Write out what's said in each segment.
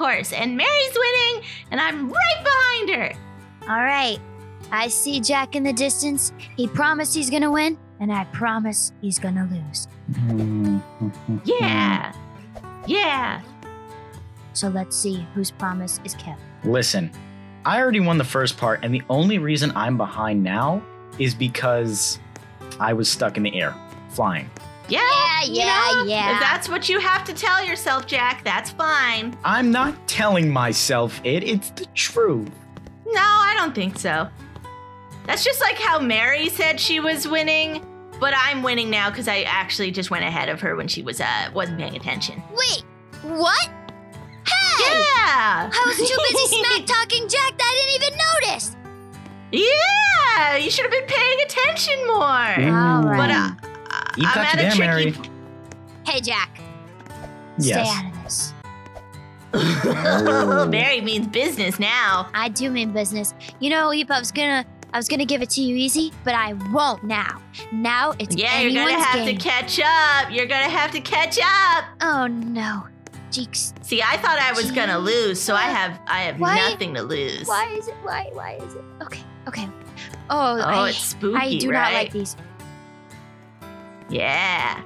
course, and Mary's winning, and I'm right behind her. All right. I see Jack in the distance. He promised he's going to win, and I promise he's going to lose. Yeah. Yeah. So let's see whose promise is kept. Listen, I already won the first part, and the only reason I'm behind now is because I was stuck in the air, flying. Yeah. If that's what you have to tell yourself, Jack, that's fine. I'm not telling myself it. It's the truth. No, I don't think so. That's just like how Mary said she was winning, but I'm winning now because I actually just went ahead of her when she was, wasn't paying attention. Wait, what? Hey! Yeah! I was too busy smack-talking Jack that I didn't even notice! Yeah! You should have been paying attention more! All right. But, I'm at a tricky... Hey, Jack. Yes. Stay out of this. Oh, Mary means business now. I do mean business. You know, Eep, I was gonna give it to you easy, but I won't now. Now it's anyone's game. Yeah, you're gonna have to catch up. You're gonna have to catch up. Oh no, Jeeks. See, I thought I was gonna lose, so I have nothing to lose. Why is it? Okay. Oh, it's spooky, right? I do not like these. Yeah,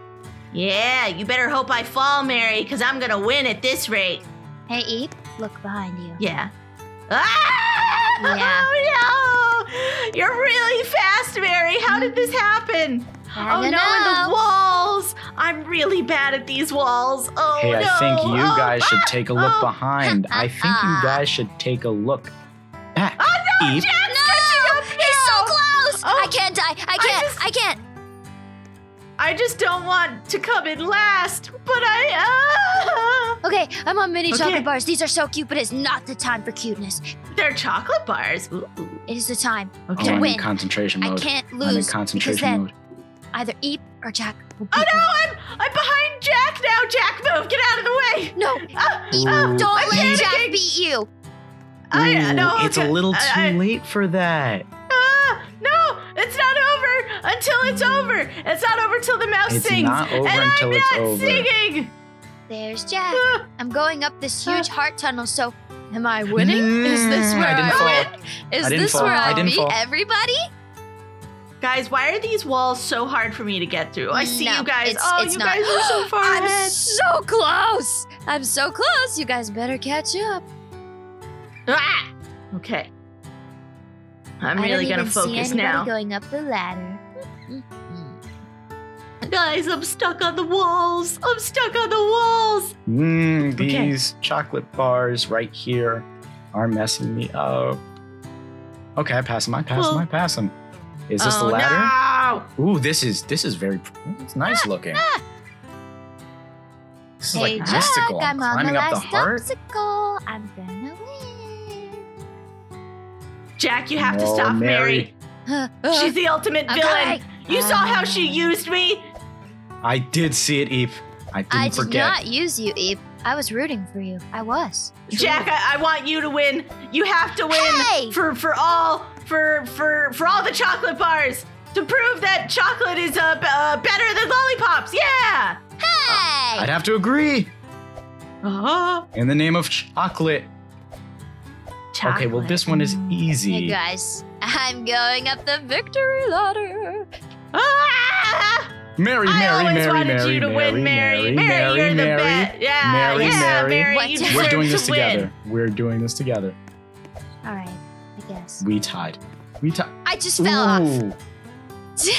you better hope I fall, Mary, because I'm going to win at this rate. Hey, Eep, look behind you. Yeah. Ah! Oh, no! You're really fast, Mary. How did this happen? I don't know. And the walls. I'm really bad at these walls. Oh, hey, no. Hey, I think you guys should take a look behind. I think you guys should take a look back. Oh, no, Eep. Jack's catching up. He's so close. Oh, I can't die. I can't. I just don't want to come in last, but I... Okay, I'm on mini chocolate bars. These are so cute, but it's not the time for cuteness. They're chocolate bars. Ooh. It is the time to win. I'm in concentration mode. I can't lose. I'm in concentration mode. Either Eep or Jack will beat me. I'm behind Jack now. Jack, move. Get out of the way. No. Eep, don't let Jack beat you. It's a little too late for that. No, it's not over until it's over. It's not over till the mouse sings. It's not over until it's over. And I'm not singing. There's Jack. I'm going up this huge heart tunnel, so am I winning? Is this where I win? Is this where I beat everybody? Guys, why are these walls so hard for me to get through? I see you guys. You guys are so far ahead. I'm so close. I'm so close. You guys better catch up. Ah! Okay. I'm really gonna focus now. I don't even see anybody going up the ladder. Guys, I'm stuck on the walls. I'm stuck on the walls. These chocolate bars right here are messing me up. Okay, I pass them. I pass them. Is this the ladder? No. Ooh, this is very. It's nice looking. This is like mystical. I'm climbing up the heart. I'm gonna win. Jack, you have to stop Mary. She's the ultimate villain. You saw how she used me. I did see it, Eep. I didn't forget. I did not use you, Eep. I was rooting for you. I was. Jack, I want you to win. You have to win for all the chocolate bars to prove that chocolate is better than lollipops. Yeah. Hey. I'd have to agree. In the name of chocolate. Okay, well, this one is easy. Hey, guys, I'm going up the victory ladder. Ah! Mary, I always wanted you to win, Mary. You're the best. Yeah, Mary. We're doing this together. We're doing this together. All right, I guess. We tied. I just fell off. I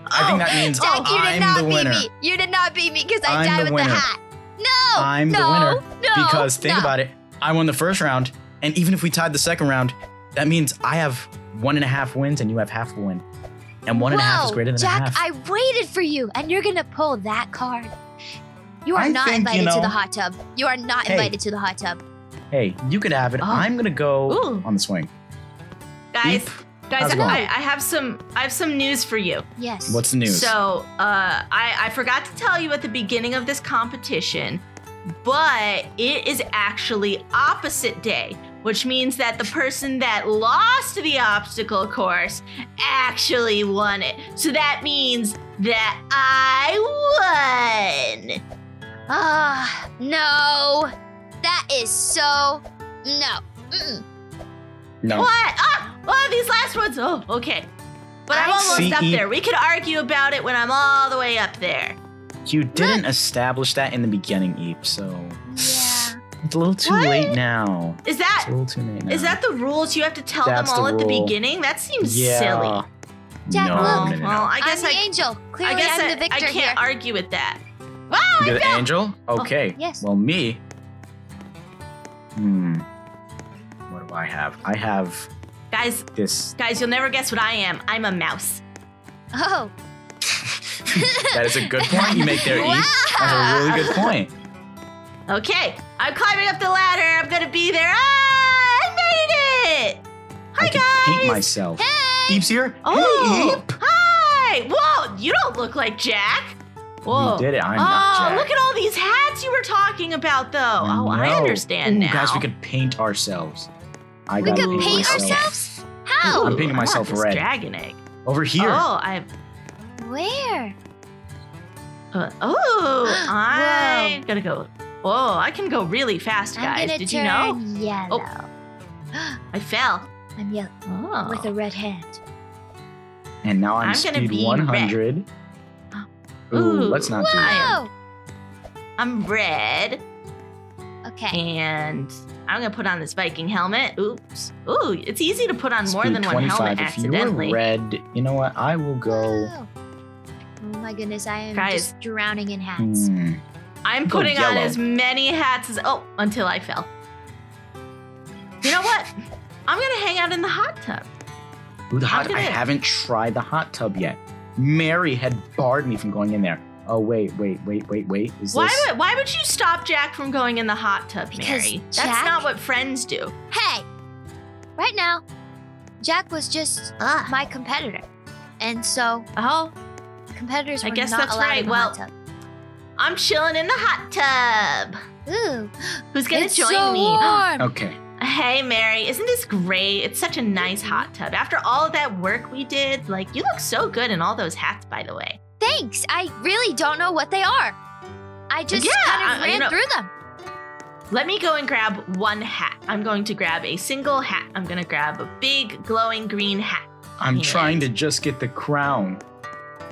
think that means Jack, you did not beat me. You did not beat me because I died with the hat. No, I'm the winner. Because think about it. I won the first round, and even if we tied the second round, that means I have 1.5 wins and you have half a win. And 1.5 is greater than half. Jack, I waited for you, and you're going to pull that card. You are not invited to the hot tub. You are not invited to the hot tub. Hey, you could have it. I'm going to go on the swing. Guys, I have some news for you. Yes. What's the news? So I forgot to tell you at the beginning of this competition, but it is actually opposite day, which means that the person that lost the obstacle course actually won it. So that means that I won. Ah, no. That is so... No. Mm-mm. No. What? Ah! Oh, these last ones. Oh, okay. But I'm almost up there. We could argue about it when I'm all the way up there. You didn't establish that in the beginning, Eep, so... Yeah. It's a little too late now. Is that... It's a little too late now. Is that the rules? You have to tell them all at the beginning? That seems silly. Jack, look. No. Well, I guess I'm the angel. Clearly, I'm the victor here. I can't argue with that. Wow, you're the angel? Okay. Oh, yes. Well, me... Hmm. What do I have? I have... Guys, you'll never guess what I am. I'm a mouse. Oh. That is a good point you make there, Eep. Wow. That's a really good point. Okay, I'm climbing up the ladder. I'm gonna be there. Ah, I made it! Hi, guys. I can paint myself. Hey. Eep's here. Oh, hey, Eep. Hi. Whoa, you don't look like Jack. Whoa. You did it. I'm not Jack. Oh, look at all these hats you were talking about, though. Oh, no. I understand now. Guys, we could paint ourselves. We could paint ourselves? How? I'm painting myself red. Dragon egg. Over here. Oh, I. Where? Oh, I'm gonna go. Whoa, I can go really fast, guys. Did you know? Yellow. Oh. I fell. I'm yellow with a red hand. And now I'm speed 100. Ooh, let's not do that. I'm red. Okay. And I'm gonna put on this Viking helmet. Oops. Ooh, it's easy to put on more than one helmet accidentally. If you were red, you know what? I will go. Oh, oh my goodness, I am just drowning in hats. I'm putting on as many hats as until I fell. You know what? I'm gonna hang out in the hot tub. Ooh, the hot tub. I haven't tried the hot tub yet. Mary had barred me from going in there. Oh, wait. Why would you stop Jack from going in the hot tub, Mary? That's not what friends do. Hey, right now, Jack was just my competitor. And so competitors were not allowed in the hot tub. I'm chilling in the hot tub. Ooh. Who's going to join me? Warm. Okay. Hey, Mary, isn't this great? It's such a nice hot tub. After all of that work we did, like, you look so good in all those hats, by the way. Thanks. I really don't know what they are. I just kind of ran through them. Let me go and grab one hat. I'm going to grab a single hat. I'm going to grab a big glowing green hat. I'm trying to just get the crown.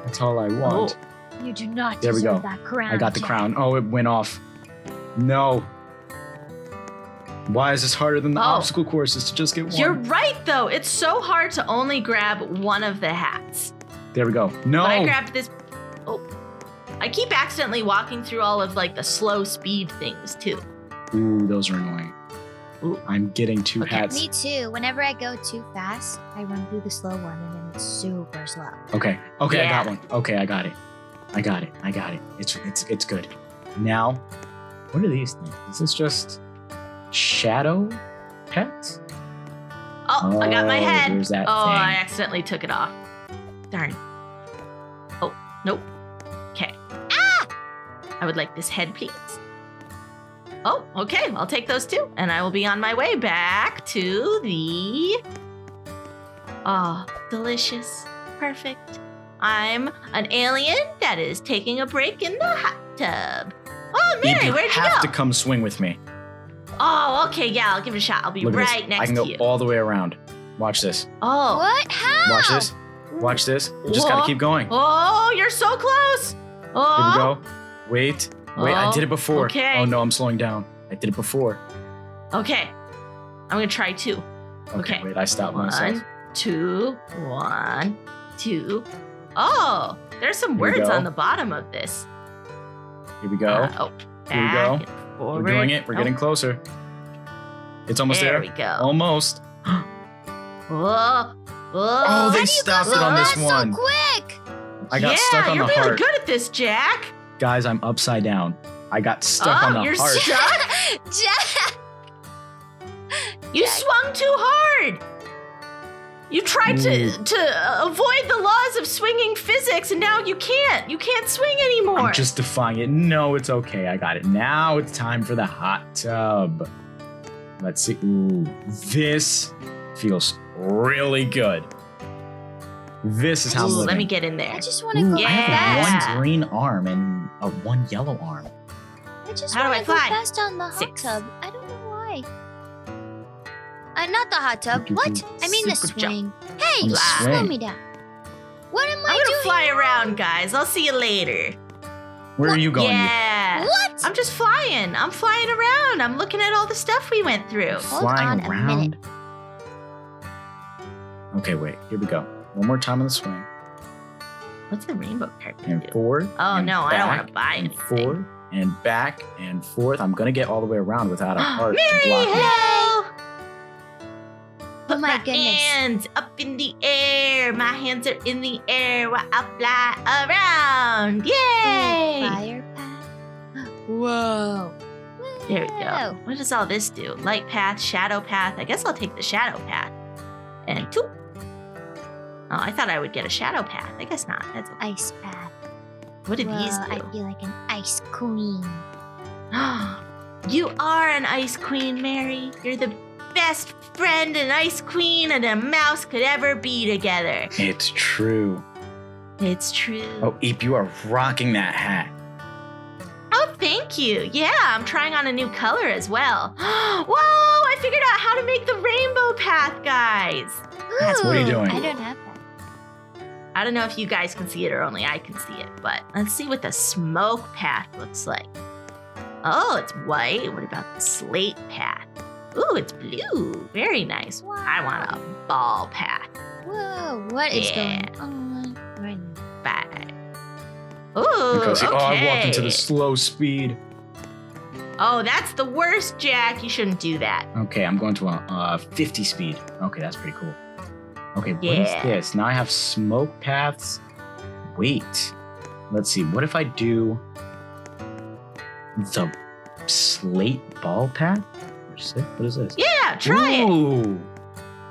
That's all I want. Oh. You do not deserve that crown. I got the crown. Oh, it went off. No. Why is this harder than the obstacle courses to just get one? You're right, though. It's so hard to only grab one of the hats. There we go. No. But I grabbed this. Oh, I keep accidentally walking through all of like the slow speed things too. Ooh, those are annoying. Ooh, I'm getting two hats. Me too. Whenever I go too fast, I run through the slow one, and then it's super slow. Okay. Okay, I got one. Okay, I got it. I got it. It's good. Now, what are these things? Is this just shadow pets? Oh, I got my head. There's that thing. I accidentally took it off. Darn. Oh, nope. Okay. Ah! I would like this head, please. Oh, okay. I'll take those two. And I will be on my way back to the... Oh, delicious. Perfect. I'm an alien that is taking a break in the hot tub. Oh, Mary, where'd you go? You have to come swing with me. Oh, okay. Yeah, I'll give it a shot. I'll be right next to you. I can go all the way around. Watch this. Oh. What? How? Watch this. Watch this. You just gotta keep going. Oh, you're so close. Oh. Here we go. Wait. Wait, I did it before. Okay. Oh, no, I'm slowing down. I did it before. Okay. I'm gonna try two. Okay. Wait, I stopped myself. One, two. Oh, there's some words on the bottom of this. Here we go. Here we go. We're doing it. We're getting closer. It's almost there. There we go. Almost. Whoa. Oh, they stopped it on this one. So quick. I got stuck on the heart. You're really good at this, Jack. Guys, I'm upside down. I got stuck on the heart. Jack. You swung too hard. You tried to avoid the laws of swinging physics, and now you can't. You can't swing anymore. I'm just defying it. No, it's okay. I got it. Now it's time for the hot tub. Let's see. Ooh, this feels really good. This is how I'm living. Let me get in there. I just want to go. I have one green arm and one yellow arm. I How do I climb? Passed on the hot tub. I don't know why. Not the hot tub. What? I mean the swing. Hey, slow me down. What am I doing? I'm gonna fly around, guys. I'll see you later. Where are you going? Yeah. What? I'm just flying. I'm flying around. I'm looking at all the stuff we went through. Flying around? Okay, wait. Here we go. One more time on the swing. What's the rainbow card? And forward. Oh, no. I don't want to buy anything. Forward and back and forth. I'm going to get all the way around without a heart to block me. Oh my goodness. My hands up in the air. My hands are in the air while I fly around. Yay! Fire path. Whoa. There we go. What does all this do? Light path, shadow path. I guess I'll take the shadow path. And two. Oh, I thought I would get a shadow path. I guess not. That's okay. Ice path. What do these do? I feel like an ice queen. You are an ice queen, Mary. You're the best friend an ice queen and a mouse could ever be together. It's true. It's true. Oh, Eep, you are rocking that hat. Oh, thank you. Yeah, I'm trying on a new color as well. Whoa, I figured out how to make the rainbow path, guys. Ooh, what are you doing? I don't have that. I don't know if you guys can see it or only I can see it, but let's see what the smoke path looks like. Oh, it's white. What about the slate path? Ooh, it's blue. Very nice. Wow. I want a ball path. Whoa, what is going on right now? Bye. Ooh, okay. Oh, I walked into the slow speed. Oh, that's the worst, Jack. You shouldn't do that. Okay, I'm going to a 50 speed. Okay, that's pretty cool. Okay, what is this? Now I have smoke paths. Wait. Let's see. What if I do the slate ball path? What is this? Yeah, try it.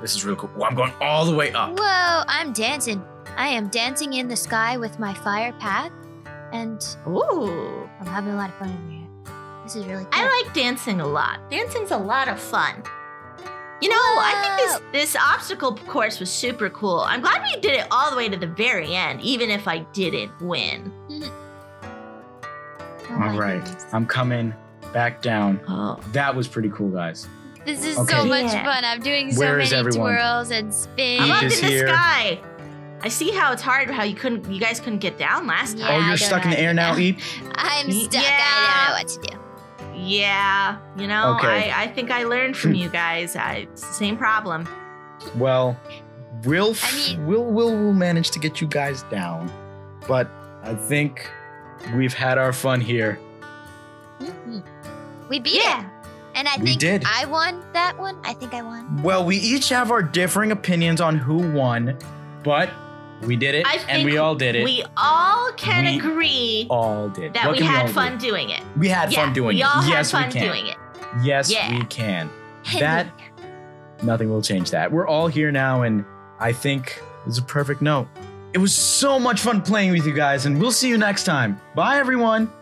This is really cool. Well, I'm going all the way up. Whoa, I'm dancing. I am dancing in the sky with my fire path. And I'm having a lot of fun over here. This is really cool. I like dancing a lot. Dancing's a lot of fun. You know, I think this obstacle course was super cool. I'm glad we did it all the way to the very end, even if I didn't win. All right, I'm coming back down. Oh. That was pretty cool, guys. This is so much fun. I'm doing so many twirls and spins. I'm up in the sky. I see how it's hard, how you guys couldn't get down last time. Oh, you're stuck in the air now, Eep? I'm stuck. I don't know what to do. Yeah, you know, I think I learned from you guys. It's the same problem. Well, we'll manage to get you guys down, but I think we've had our fun here. We beat it. And I think I won that one. I think I won. Well, we each have our differing opinions on who won, but we did it and we all did it. We all can agree that we had fun doing it. We had fun doing it. We all had fun doing it. Yes, we can. That, nothing will change that. We're all here now, and I think it's a perfect note. It was so much fun playing with you guys, and we'll see you next time. Bye, everyone.